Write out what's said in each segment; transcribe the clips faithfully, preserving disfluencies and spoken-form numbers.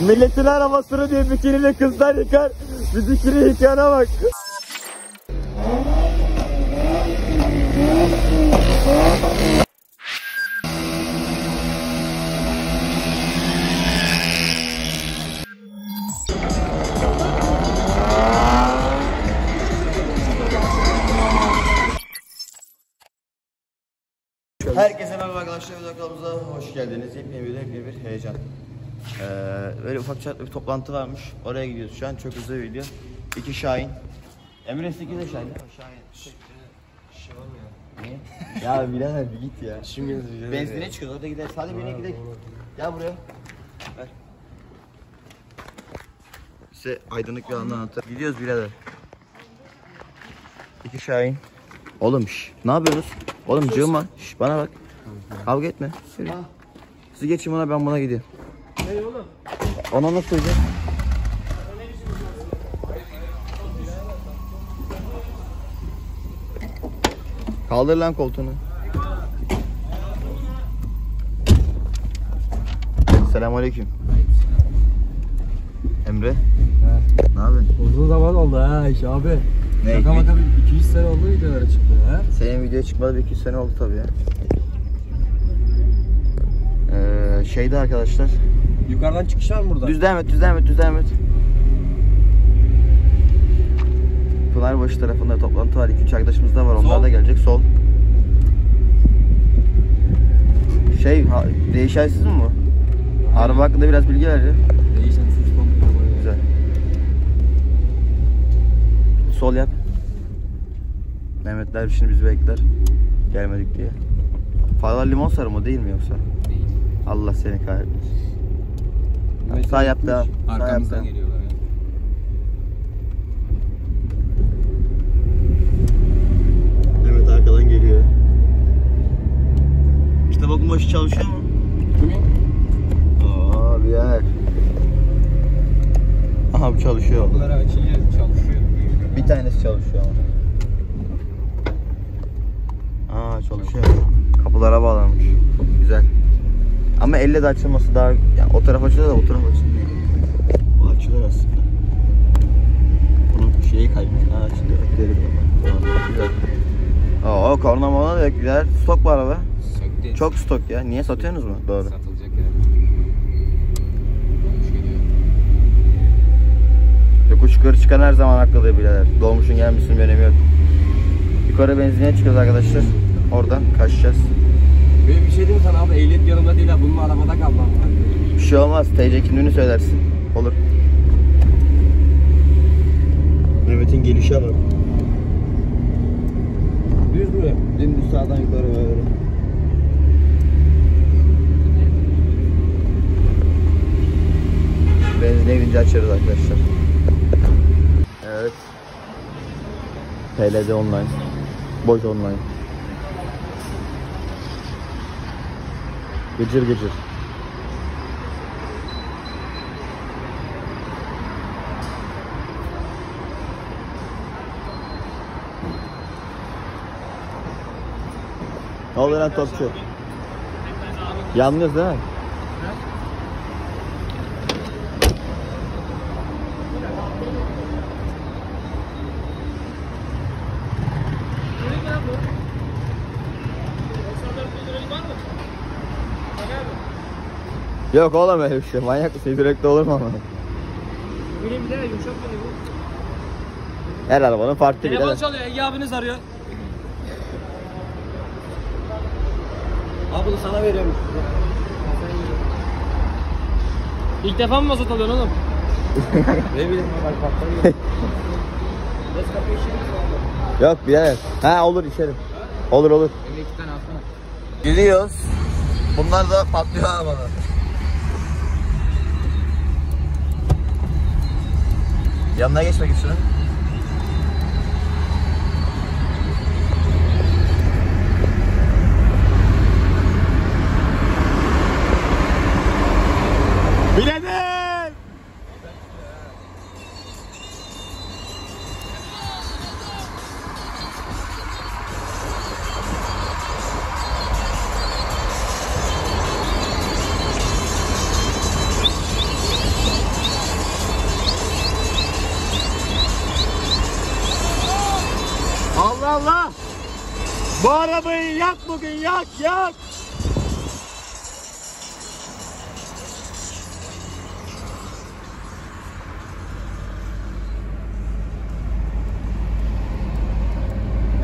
Milletin arabasını diye bikiniyle kızlar yıkar. Biz bikini yıkayana bak. Herkese merhaba arkadaşlar, videomuza hoş geldiniz. Yepyeni bir video, bir bir heyecan. Ee, böyle ufak çarpık bir toplantı varmış. Oraya gidiyoruz şu an. Çok hızlı bir video. İki Şahin. Emre sekiz de Şahin. Şahin. Şey var mı ya? Ne? Ya birader bir git ya. Şimdi benzine çıkıyoruz, orada gideriz. Hadi birine gidelim. Gel buraya. Ver. Size aydınlık bir anı anlatır. Gidiyoruz birader. İki Şahin. Oğlum şş, ne yapıyoruz? Oğlum cığma, şş, bana bak. Kavga etme. Yürü. Siz geçin ona, ben buna gidiyorum. Hey oğlum. Ona nasıl olacak? Kaldır lan koltuğunu. Selamünaleyküm. Emre. He. Ne yapıyorsun? Uzun zaman oldu ha iş abi. Ne? Şaka maka bir iki yüz sene oldu videolara çıktı ha? Senin videoya çıkmadı bir iki yüz sene oldu tabii ya. Ee, şeyde arkadaşlar. Yukarıdan çıkış var mı burada? Düz devam et, düz devam et, düz devam et. Pınarbaşı tarafında toplantı var. iki üç arkadaşımız da var. Sol. Onlar da gelecek. Sol. Şey, değişensiz mi bu? Araba hakkında biraz bilgi ver ya. Değişensiz. Güzel. Sol yap. Mehmetler şimdi bizi bekler. Gelmedik diye. Farlar limon sarı mı değil mi yoksa? Değil. Allah seni kahretsin. Tamam, sağ yap da. Arkamızdan geliyorlar ya. Mehmet arkadan geliyor. İşte bakın başı çalışıyor mu? Aa bir yer. Aha bu çalışıyor. Bunlara açınca çalışıyor. Bir tanesi çalışıyor ama. Aa çalışıyor. Kapılara bağlanmış. Güzel. Ama elle de açılması daha... Yani o taraf açılıyor da o taraf açılmıyor. Bu açılır aslında. Bunun şeyi kaybettin. Ha açılıyor. Deri de var. O korna mola da yok. Gider. Stok bu araba. Çok stok ya. Niye satıyorsunuz mu? Doğru. Satılacak yani. Yokuş yukarı çıkan her zaman haklıdır birader. Dolmuşun gelmişsin bir önemi yok. Yukarı benzinliğe çıkıyoruz arkadaşlar. Oradan kaçacağız. Böyle bir şey diyeyim sana abi, ehliyet yanımda değil ha, bununla arabada kaldı ama. Bir şey olmaz, T C kimliğini söylersin. Olur. Mehmet'in gelişi alır. Düz mü? Dümdüz sağdan yukarı böyle. Benzine girince açarız arkadaşlar. Evet. P L D online. Boş online. Gıcır gıcır. Ne oluyor lan topçu? Yalnız değil mi? Yok oğlum öyle bir şey, manyak mısın? Direkte olur mu ama? Benim bir de yumuşak geliyor bu. Her arabanın farklı bir de. Telefon çalıyor, Ege abiniz arıyor. Abi bunu sana veriyorum. İlk defa mı mazot alıyorsun oğlum? Ne bileyim bak bak. Yok bir yer. Ha olur içerim. Olur olur. Eve iki tane alsana. Gidiyoruz. Bunlar da patlıyor arabalar. Yanına geç bakayım şunu. Bilader! arabayı yak bugün, yak yak.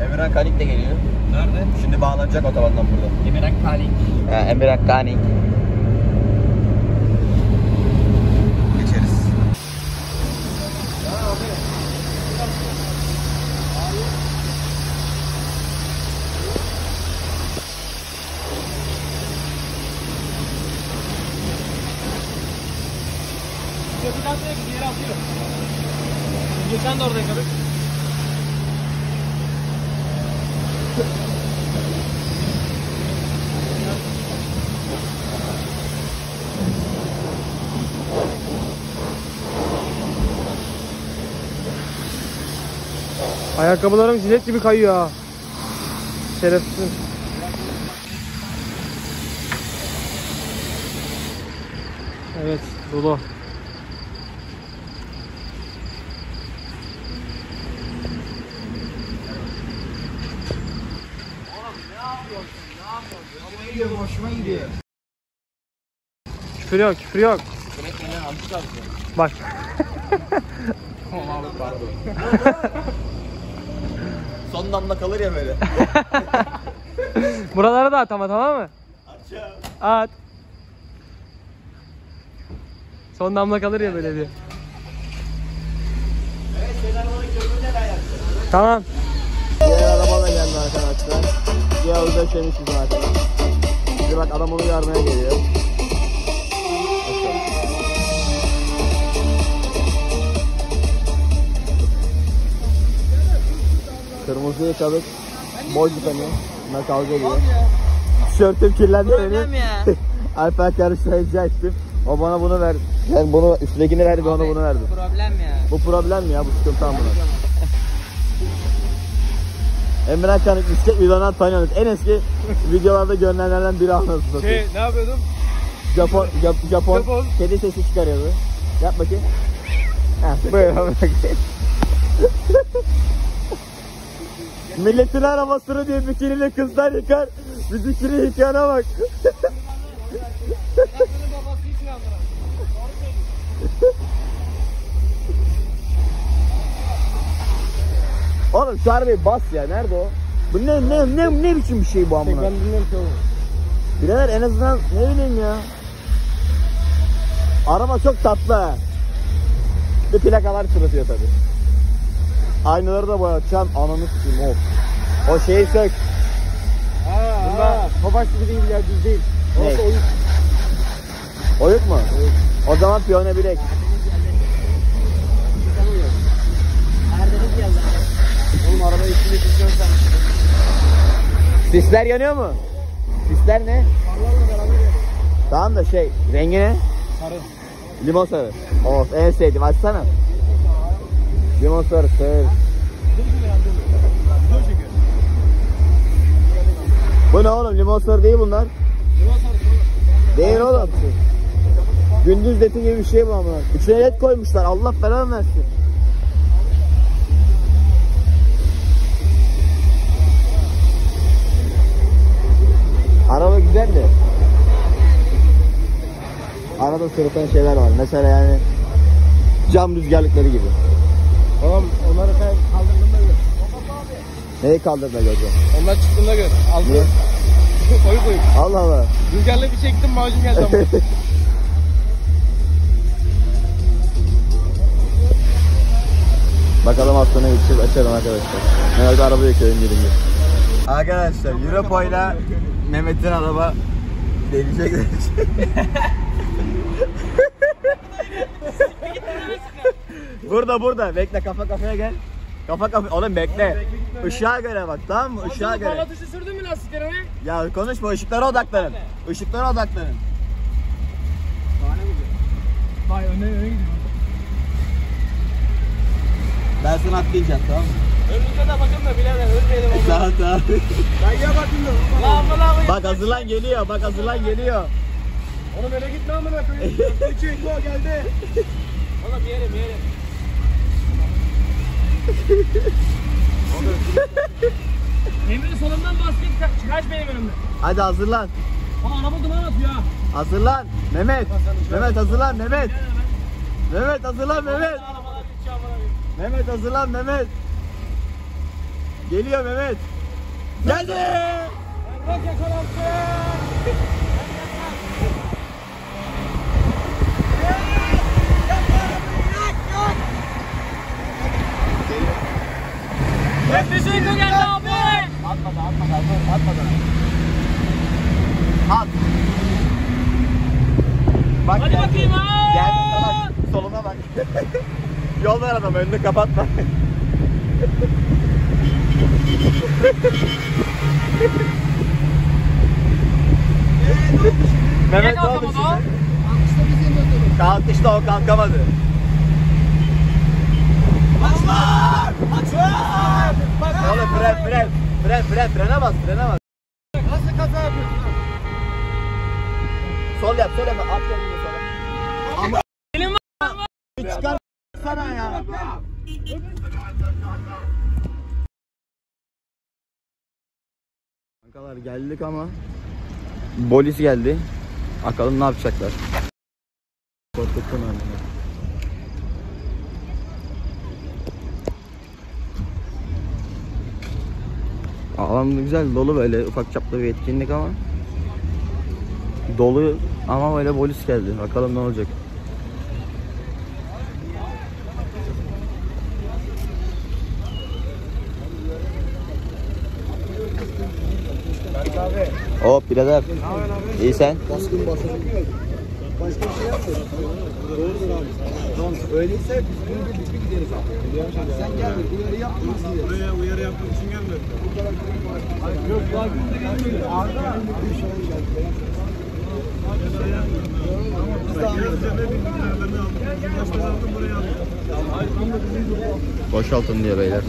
Emirhan Kanik de geliyor. Nerede? Şimdi bağlanacak otobandan burada. Emirhan Kanik. Ha, Emirhan Kanik. Geçeriz. Köprüden sonra bir yere atıyorum. Geçen de orada yıkadık. Ayakkabılarım jilet gibi kayıyor ha. Şerefsiz. Evet, dolu. Küfür yok, küfür yok. Bak. Son damla kalır ya böyle. Buralara da at ama, tamam mı? Atacağım. At. Son damla kalır ya böyle diyor. Evet, selam onu köprüde ben yapacağım. Tamam. Diğer arabada geldi arkadaşlar. Diğer orada çemişiz zaten. Şimdi bak adam onu yarmaya geliyor. Kırmızı yıkadık. Boy yıkanıyor. Ben kavga ediyor. Tişörtüm kirlendi benim. Alper karıştıracak ettim. O bana bunu verdi. Yani bunu üsttekini verdi, ona bunu verdi. Bu problem ya. Bu problem ya, bu sıkıntı tam buna. Emirhan Kanik bisiklet videolarından tanıyoruz. En eski videolarda görünenlerden biri anlatsın. Şey, ne yapıyordum? Japon, Japon, Japon, Japon. Kedi sesi çıkarıyordu. Yap bakayım. Heh, buyur bak. Milletin arabasını diye bikiniyle kızlar yıkar. Bir bikini yıkana bak. Oğlum şu arabayı bas ya, nerede o? Bu ne ne ne ne biçim bir şey bu amına? Ben bilmiyorum ki o. Birader en azından ne bileyim ya. Araba çok tatlı. Bir plakalar sırıtıyor tabi. Aynaları da boyatacağım, ananı sikeyim of. O şeyi sök. Aa, bunda topaç gibi değil ya, düz değil. Ne? Oyuk. Oyuk mu? Oyuk. O zaman piyone bilek. Oğlum arabayı içinde pisliyorsan. Sisler yanıyor mu? Sisler ne? Parlarla beraber yanıyor. Tamam da şey, rengi ne? Sarı. Limon sarı. Of, en sevdim, açsana. Limon sarı, sarı. Bu ne oğlum, limon sarı değil bunlar. Limon sarı. Değil oğlum. Gündüz ledi gibi bir şey bu ama. İçine led koymuşlar, Allah falan versin. Araba güzel de arada sırıtan şeyler var. Mesela yani cam rüzgarlıkları gibi. Oğlum onları sen kaldırdığında gör. Neyi kaldırdığında göreceğim? Onlar çıktığında gör. Altına koyu koyu. Allah Allah. Rüzgarla bir çektim macun geldi ama. Bakalım hastaneye gideceğiz, açalım arkadaşlar. Herhalde araba yıkıyorum gelin gel. Arkadaşlar Europo'yla Mehmet'in araba delecek delecek. Burada burada bekle, kafa kafaya gel. Kafa kafaya oğlum bekle. Işığa göre bak, tamam mı? Işığa göre. Parla tuşu sürdün mü lastiklerine? Ya konuşma, ışıklara odaklanın. Işıklara odaklanın. Vay öne öne gidiyor. Ben sana atlayacağım, tamam mı? Önümüze de bakın da birader, ölmeyelim onu. Tamam tamam. Ben gel bakın da. Lan lan lan. Bak hazırlan geliyor, bak hazırlan geliyor. Oğlum öyle gitme amına koyayım. Üçü iki o geldi. Oğlum yerim yerim. Emre solundan basket kaç benim önümde. Hadi hazırlan. Aa araba duman atıyor ha. Hazırlan Mehmet. Mehmet hazırlan Mehmet. Mehmet hazırlan Mehmet. Mehmet hazırlan Mehmet. Geliyor Mehmet. Geldi. Mehmet yakalattı. Atmadı, atmadı, atmadı, atmadı. At. Bak, hadi geldi. Bakayım ha. Geldi bak, soluna bak. Yol ver adam, önünü kapatma. Mehmet ne oldu şimdi? Kalkışta o kalkamadı. Maçlar! Maçlar! Oğlum fren fren fren fren frene bas frene bas. Nasıl kaza yapıyorsun lan? Sol yap sol yap at kendini sola. Ama benim var. Çıkar sana ya. Kankalar geldik ama polis geldi. Bakalım ne yapacaklar. Korkuttum anne. Alan güzel, dolu böyle ufak çaplı bir etkinlik ama dolu ama böyle polis geldi. Bakalım ne olacak. Hop oh, birader. İyi sen? Başka bir şey yapmıyoruz. Doğrudur abi. Tamam. Öyleyse biz bunu birlikte gideriz abi. Sen gelme. Uyarı yaptığımız diye. Buraya uyarı yaptığım için gelmiyor. Yok. Daha gün de gelmiyor. Ağırda var. Biz de alıyoruz. Boşaltın buraya alıyoruz. Boşaltın diyor beyler.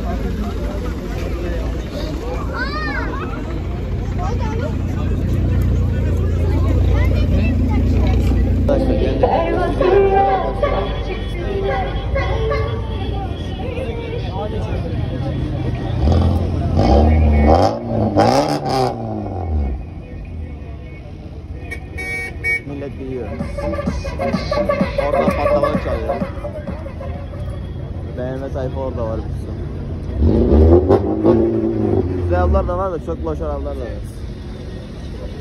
Millet biliyor. Orada patlama çalıyor. B M W tayfa orada var bizim. Güzel arabalar da var da çok boş arabalar da var.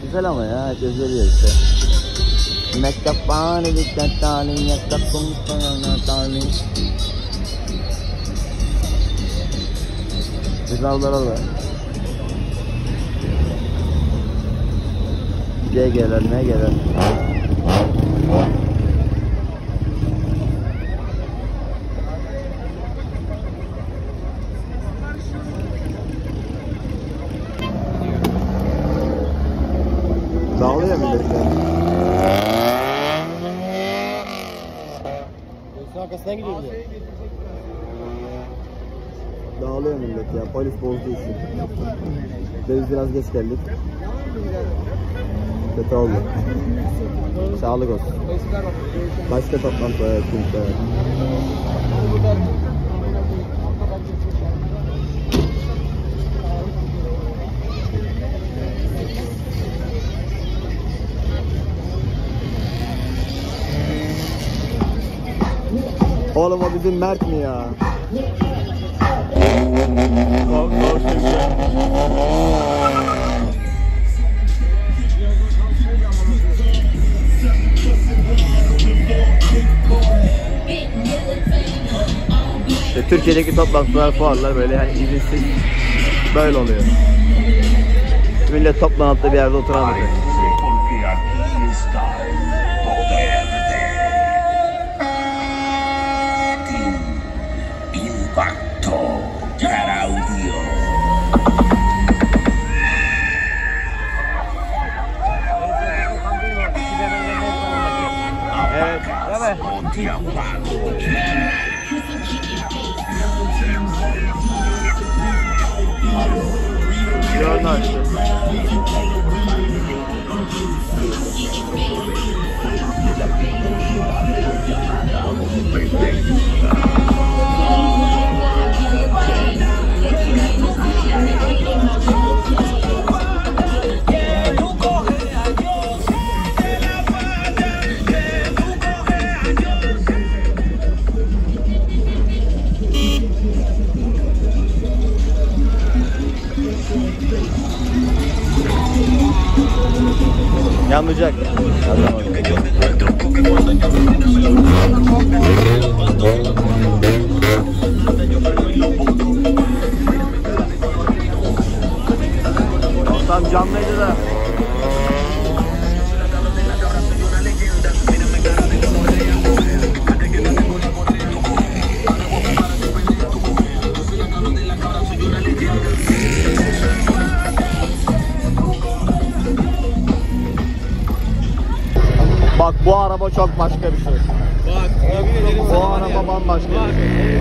Güzel ama ya herkes görüyor işte. Mektep bana dikkat talim, mektep kumsana talim. Güzel arabalar var. Ne gelen ne gelen. Dağılıyor millet ya. Arkasından gidiyor. Dağılıyor millet ya. Polis bozduğu için. Biz biraz geç geldik. Kötü oldu. Sağlık olsun. Başka toplantı var. Oğlum o bizim Mert mi ya? İşte Türkiye'deki toplantılar, fuarlar böyle yani izinsiz böyle oluyor. Millet toplanıp da bir yerde oturamıyor. Evet, evet. Yollar. Yanmayacak. Tam canlıydı da. Bak bu araba çok başka bir şey. Bak bu araba bambaşka bir şey.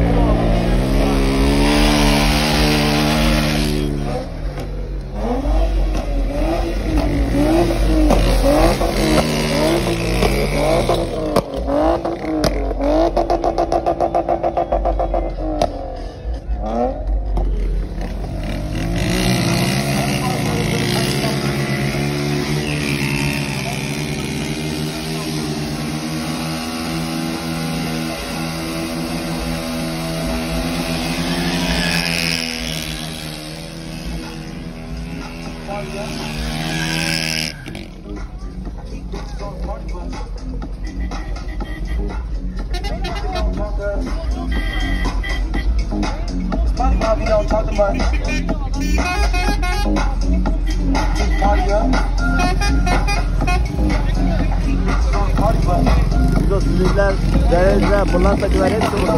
Sülükler, denizler, bunlar takılar hepsi burada.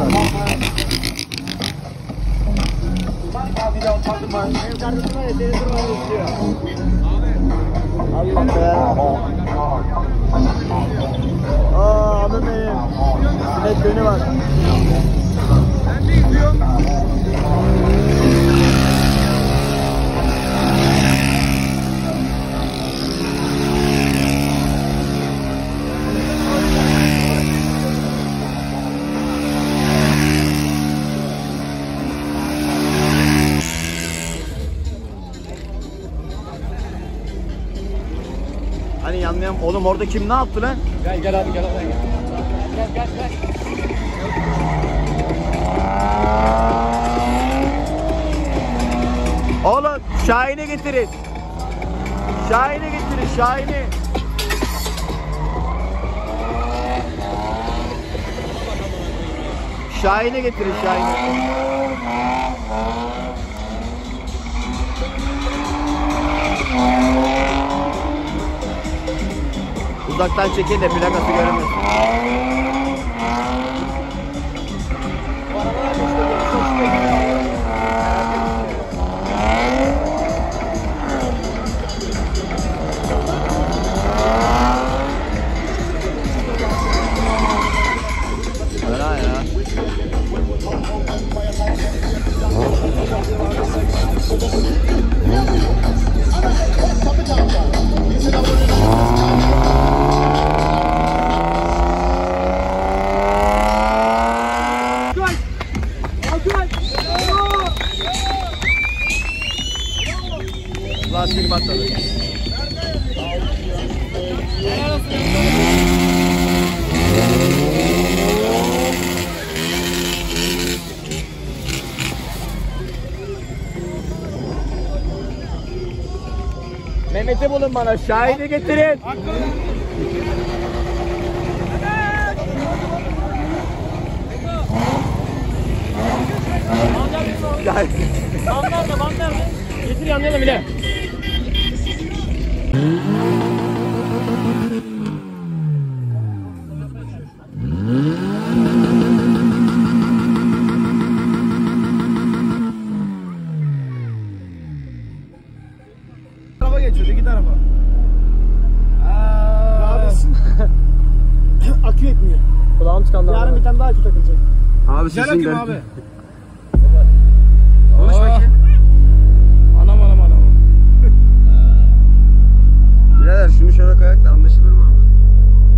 Aaa abim benim. Sinek gönü var. Ben de gidiyorum. Oğlum orada kim ne yaptı lan? Gel gel abi gel abi gel. Gel gel gel. Oğlum Şahin'i getirin. Şahin'i getirin Şahin'i. Şahin'i getirin Şahin'i. Uzaktan çekin de plakası görünmüyor. Öyle ya. Lastik patladı. Mehmet'i bulun bana, Şahin'i getirin. Bandar da, bandar da. Getir yanlayalım bile. Araba geçiyordu, git araba. Abi akü etmiyor. Kulağım çıkandı. Yarın bir tane daha akü takılacak. Abi sizin akü mü abi? Konuş bakayım. Anam anam anam. Birader şunu şöyle kayak da anlaşılır mı abi?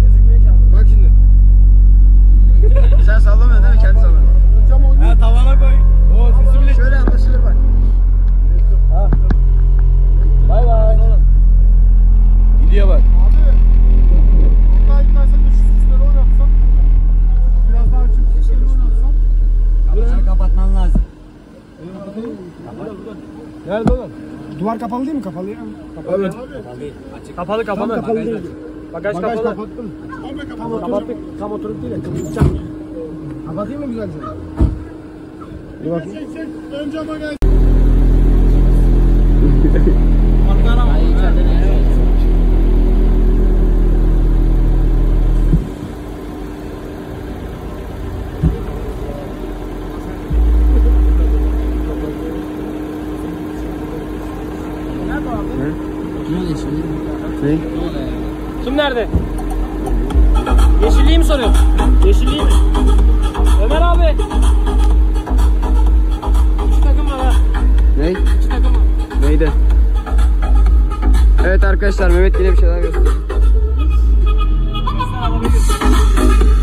Gözükmüyor ki abi. Bak şimdi. Sen sallamıyorsun değil mi? Kendi sallamıyorsun. Ha tavana koy. Oo sesi bile. Şöyle anlaşılır bak. Ha. Bay bay. Gidiyor bak. Abi. Gitmeye gitmezsen de şu süsleri oynatsam. Biraz daha açıp süsleri oynatsam. Kapısını kapatman lazım. Kapatalım mı? Kapatalım. Nerede oğlum? Duvar kapalı değil mi? Kapalı ya. Kapalı. Evet. Kapalı, kapalı. Kapalı, tam kapalı değil. Bagaj, bagaj kapalı. Kapattım. Tam oturup, tam oturup değil. Kapatayım mı güzelce? Bir bakayım. Çek, çek. Önce bagaj. Kim nerede? Yeşilliği mi soruyor? Yeşilliği mi? Ömer abi. İki takım var ha. Ney? İki takım var. Neydi? Evet arkadaşlar, Mehmet yine bir şeyler gösteriyor.